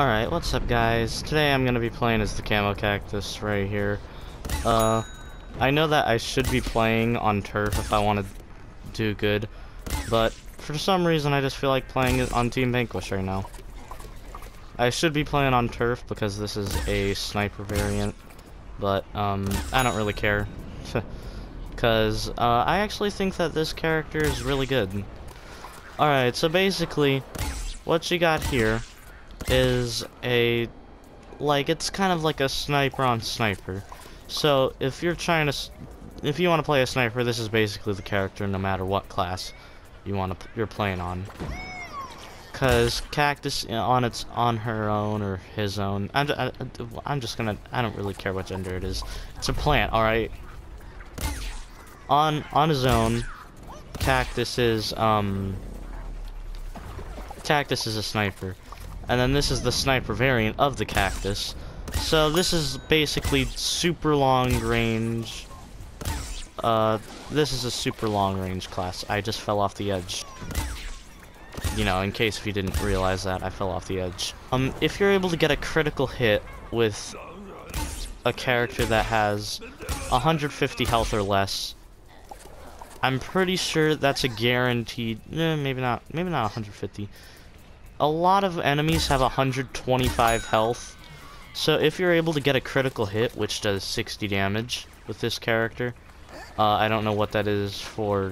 Alright, what's up guys? Today I'm gonna be playing as the Camo Cactus right here. I know that I should be playing on turf if I want to do good, but for some reason I just feel like playing on Team Vanquish right now. I should be playing on turf because this is a sniper variant, but I don't really care. Because I actually think that this character is really good. Alright, so basically, what you got here is a, it's kind of like a sniper on sniper. So if you're trying to, if you want to play a sniper, this is basically the character no matter what class you want to, you're playing on. Cause Cactus on her own or his own, I'm just gonna, I don't really care what gender it is. It's a plant, alright? On his own, Cactus is a sniper. And then this is the sniper variant of the Cactus. So this is basically super long range. This is a super long range class. I just fell off the edge. You know, in case if you didn't realize that, I fell off the edge. If you're able to get a critical hit with a character that has 150 health or less, I'm pretty sure that's a guaranteed. Maybe not 150. A lot of enemies have 125 health, so if you're able to get a critical hit, which does 60 damage with this character, I don't know what that is for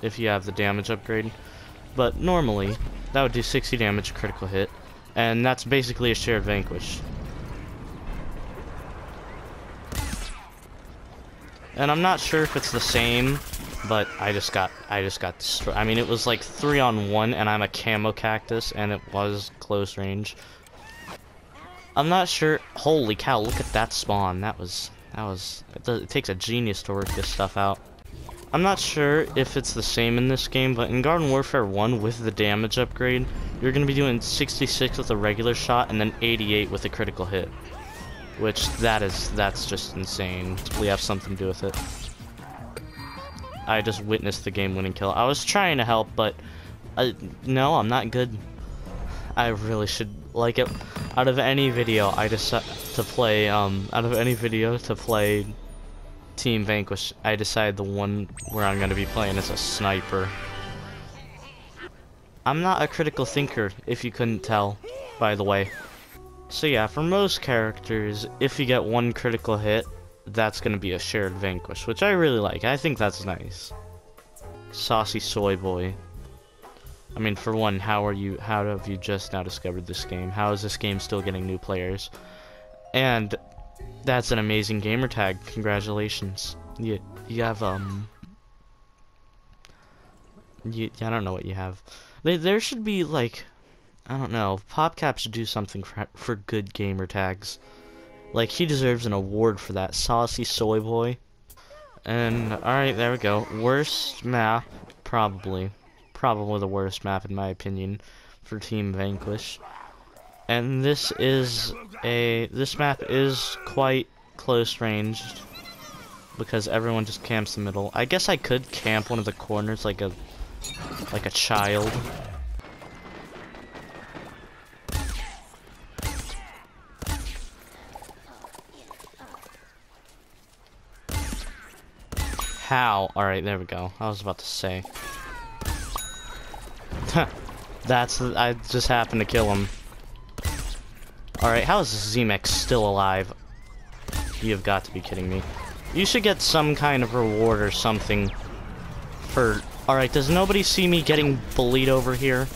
if you have the damage upgrade, but normally that would do 60 damage, critical hit, and that's basically a share of Vanquish. And I'm not sure if it's the same, but I just got destroyed. I mean, it was like 3-on-1, and I'm a Camo Cactus, and it was close range. I'm not sure. Holy cow! Look at that spawn. That was. It takes a genius to work this stuff out. I'm not sure if it's the same in this game, but in Garden Warfare 1 with the damage upgrade, you're gonna be doing 66 with a regular shot, and then 88 with a critical hit. Which that's just insane. We have something to do with it. I just witnessed the game-winning kill. I was trying to help, but no, I'm not good. I really should like it. Out of any video, I decided to play. Out of any video to play Team Vanquish, I decided the one where I'm gonna be playing is a sniper. I'm not a critical thinker, if you couldn't tell, by the way. So yeah, for most characters, if you get one critical hit, that's gonna be a shared Vanquish, which I really like. I think that's nice. Saucy soy boy. I mean, for one, how have you just now discovered this game? How is this game still getting new players? And that's an amazing gamer tag. Congratulations. You have I don't know what you have. There should be like, I don't know. PopCap should do something for good gamer tags. Like, he deserves an award for that. Saucy soy boy. And, alright, there we go. Worst map, probably. Probably the worst map, in my opinion, for Team Vanquish. And this is a... This map is quite close ranged, because everyone just camps the middle. I guess I could camp one of the corners like a child. How? Alright, there we go. I was about to say. I just happened to kill him. Alright, how is this Z-Mex still alive? You have got to be kidding me. You should get some kind of reward or something for... Alright, does nobody see me getting bullied over here?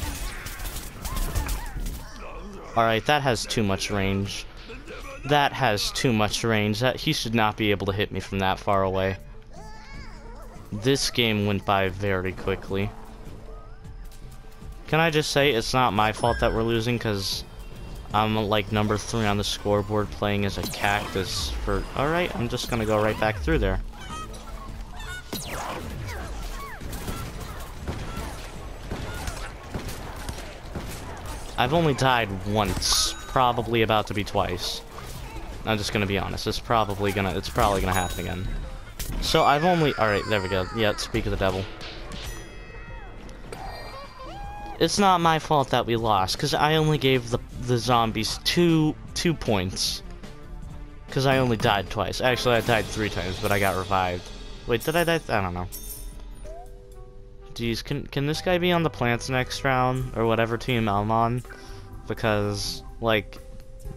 Alright, that has too much range. That has too much range. He should not be able to hit me from that far away. This game went by very quickly. Can I just say it's not my fault that we're losing, because I'm like number 3 on the scoreboard playing as a cactus for... Alright, I'm just gonna go right back through there. I've only died once, probably about to be twice. I'm just gonna be honest, it's probably gonna happen again. So I've only... Alright, there we go. Yeah, speak of the devil. It's not my fault that we lost, because I only gave the zombies two points. Because I only died twice. Actually, I died 3 times, but I got revived. Wait, did I die? I don't know. Jeez, can this guy be on the plants next round? Or whatever team I'm on? Because, like,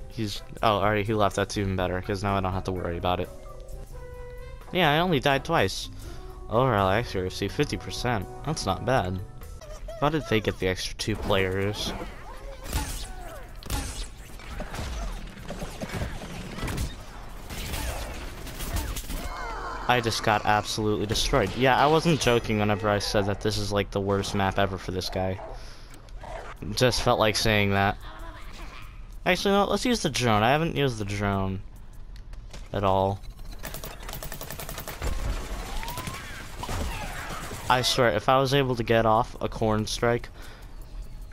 he's... Oh, alright, he left. That's even better, because now I don't have to worry about it. Yeah, I only died twice. Overall accuracy, 50%. That's not bad. How did they get the extra 2 players? I just got absolutely destroyed. Yeah, I wasn't joking whenever I said that this is like the worst map ever for this guy. Just felt like saying that. Actually, no, let's use the drone. I haven't used the drone at all. I swear, if I was able to get off a corn strike,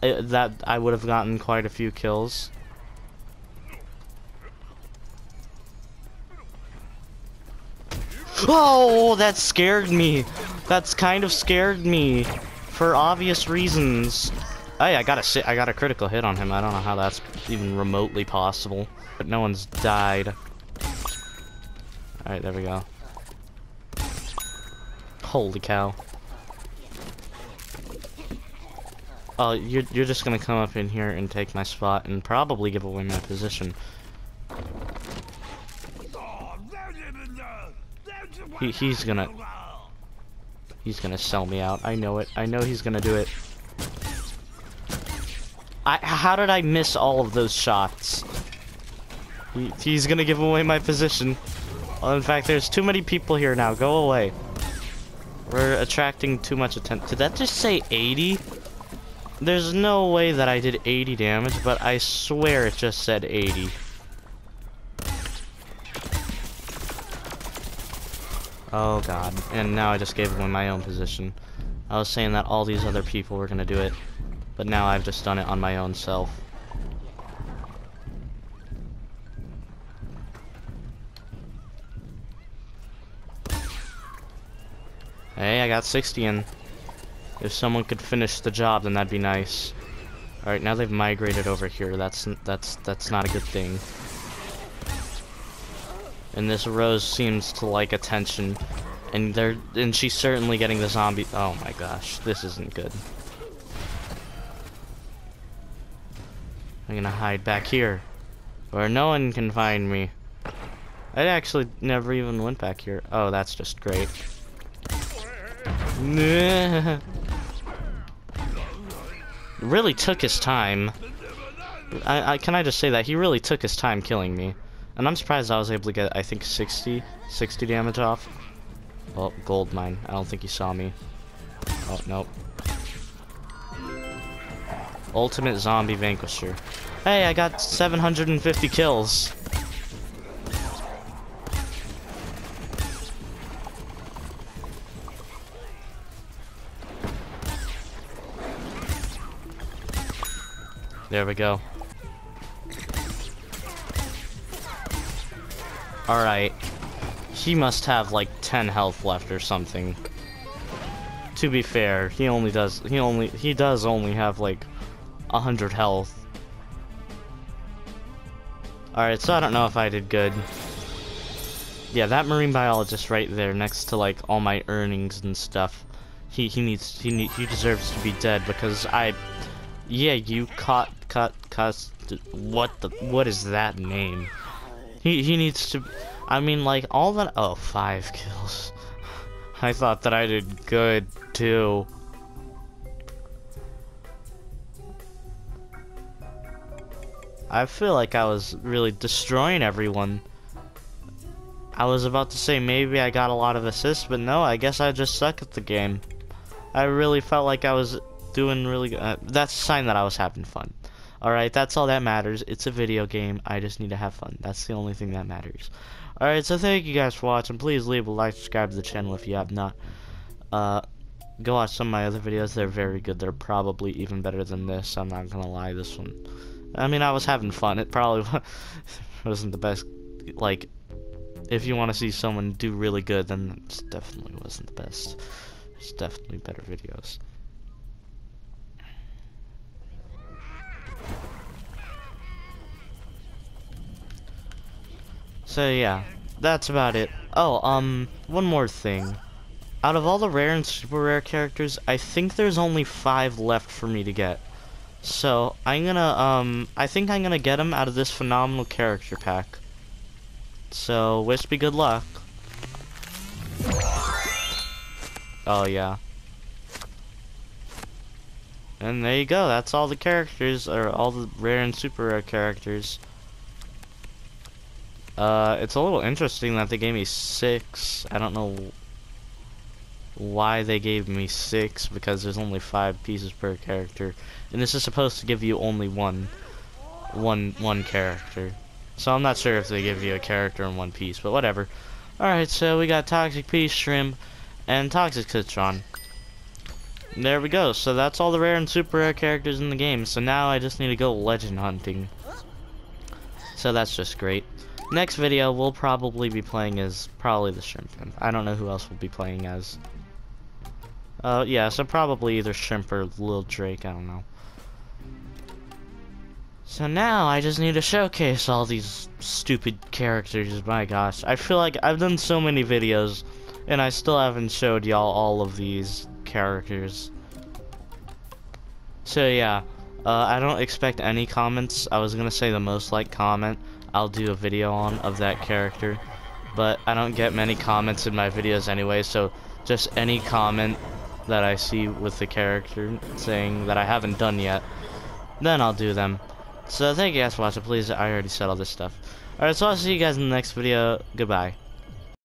I would have gotten quite a few kills. Oh, that scared me. That's kind of scared me for obvious reasons. Oh yeah, I got a critical hit on him. I don't know how that's even remotely possible. But no one's died. Alright, there we go. Holy cow. Oh, you're just gonna come up in here and take my spot and probably give away my position. He's gonna sell me out. I know it. I know he's gonna do it. How did I miss all of those shots? He's gonna give away my position. Well, in fact, there's too many people here now. Go away. We're attracting too much attention. Did that just say 80? There's no way that I did 80 damage, but I swear it just said 80. Oh god, and now I just gave away my own position. I was saying that all these other people were gonna do it, but now I've just done it on my own self. Hey, I got 60 in. If someone could finish the job, then that'd be nice. Alright, now they've migrated over here. That's not a good thing. And this Rose seems to like attention, and she's certainly getting the zombie. Oh my gosh, this isn't good. I'm gonna hide back here, where no one can find me. I actually never even went back here. Oh, that's just great. Really took his time. Can I just say that he really took his time killing me. And I'm surprised I was able to get, I think, 60 damage off. Well, gold mine. I don't think he saw me. Oh, nope. Ultimate zombie vanquisher. Hey, I got 750 kills. There we go. Alright, he must have like 10 health left or something. To be fair, he does only have like 100 health. Alright, so I don't know if I did good. Yeah, that marine biologist right there next to like all my earnings and stuff, he deserves to be dead because you caught what is that name? He needs to, I mean, like, all that, oh, 5 kills. I thought that I did good, too. I feel like I was really destroying everyone. I was about to say maybe I got a lot of assists, but no, I guess I just suck at the game. I really felt like I was doing really good. That's a sign that I was having fun. Alright, that's all that matters. It's a video game. I just need to have fun. That's the only thing that matters. Alright, so thank you guys for watching. Please leave a like, subscribe to the channel if you have not. Go watch some of my other videos. They're very good. They're probably even better than this. I'm not gonna lie, this one. I mean, I was having fun. It probably wasn't the best. Like, if you want to see someone do really good, then it definitely wasn't the best. There's definitely better videos. So yeah, that's about it. Oh, one more thing. Out of all the rare and super rare characters, I think there's only 5 left for me to get. So I'm gonna, I think I'm gonna get them out of this phenomenal character pack. So Wispy, good luck. Oh yeah. And there you go. That's all the characters, or all the rare and super rare characters. It's a little interesting that they gave me 6. I don't know why they gave me 6, because there's only 5 pieces per character, and this is supposed to give you only one character. So I'm not sure if they give you a character in one piece, but whatever. Alright, so we got Toxic Peace Shrimp and Toxic Citron. There we go. So that's all the rare and super rare characters in the game. So now I just need to go legend hunting. So that's just great. Next video we'll probably be playing as probably the Shrimp Imp. I don't know who else we'll be playing as. Yeah, so probably either Shrimp or Lil' Drake, I don't know. So now I just need to showcase all these stupid characters. My gosh, I feel like I've done so many videos and I still haven't showed y'all all of these characters. So yeah, I don't expect any comments. I was gonna say the most liked comment I'll do a video on of that character, but I don't get many comments in my videos anyway, so just any comment that I see with the character saying that I haven't done yet, then I'll do them. So thank you guys for watching. Please, I already said all this stuff. Alright, so I'll see you guys in the next video. Goodbye.